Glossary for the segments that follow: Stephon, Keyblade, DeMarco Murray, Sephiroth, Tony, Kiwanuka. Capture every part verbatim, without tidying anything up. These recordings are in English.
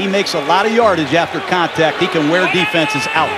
He makes a lot of yardage after contact. He can wear defenses out.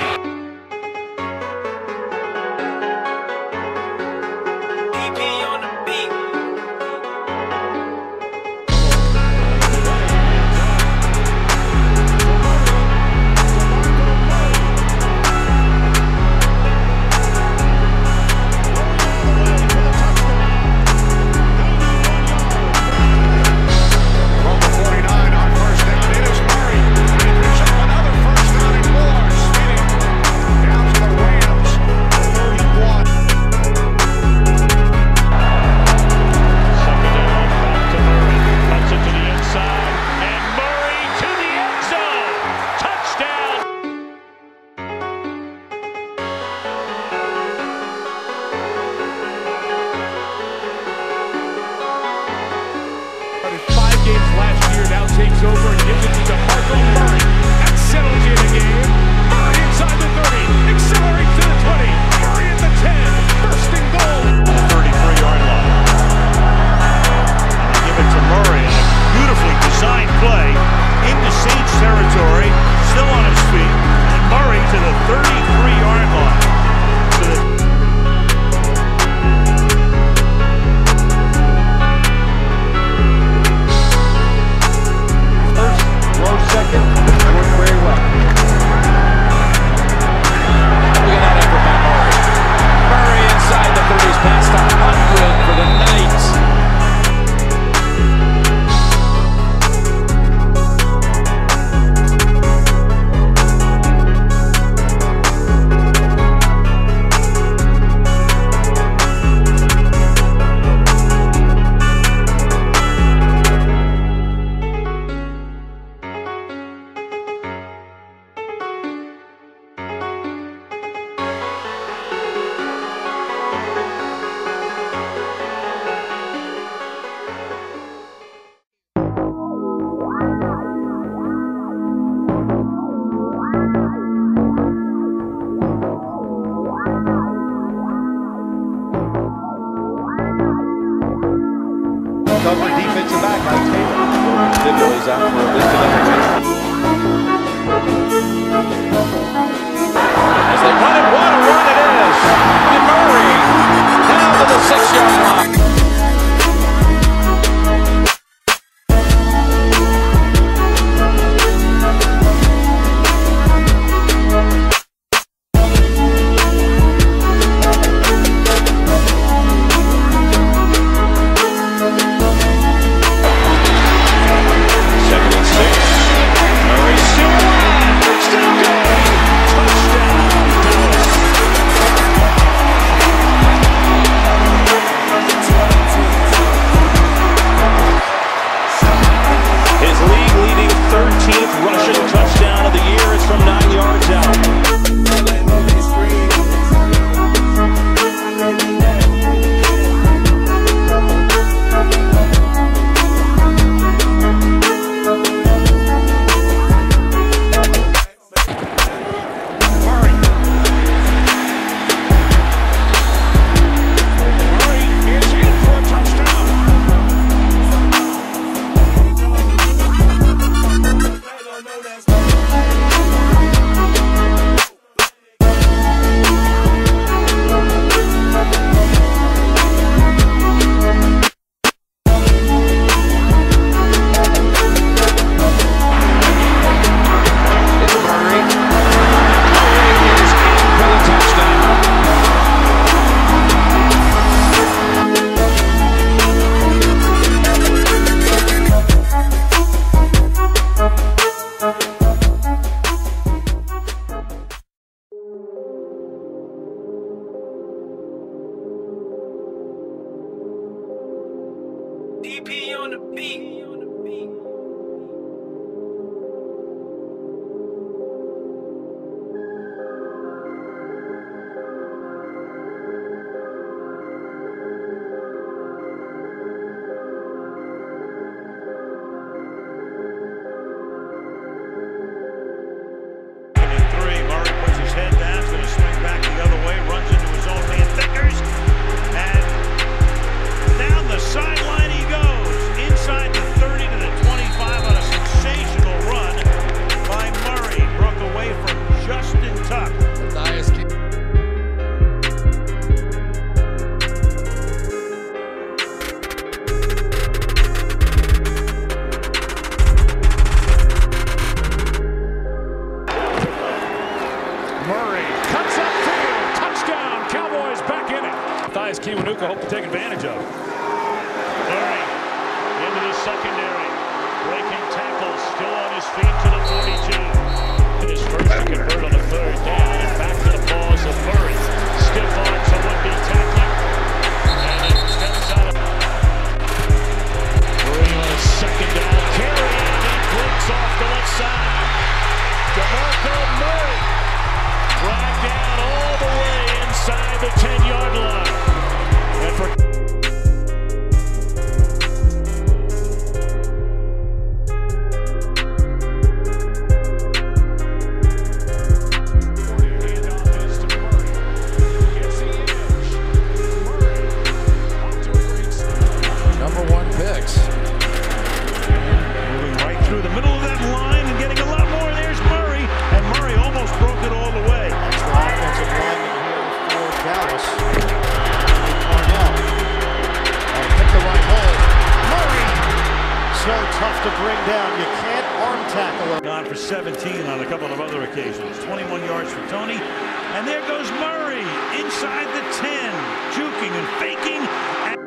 Sideline he goes, inside the Kiwanuka hope to take advantage of. Murray into the secondary, breaking tackles, still on his feet to the forty-two. It is first to convert on the third down, and back to the balls of Murray. Stephon to would-be tackling, and it steps out of Murray on his second down carry, and he blinks off the left side. DeMarco Murray dragged down all the way inside the ten-yard line. And for number one picks. Moving right through the middle of that line and getting a lot more. There's Murray, and Murray almost broke it all the way. That's the offensive lineman here for Dallas. Cornell. And pick the right hole. Murray! So tough to bring down. You can't arm tackle him. Gone for seventeen on a couple of other occasions. twenty-one yards for Tony. And there goes Murray inside the ten. Juking and faking. And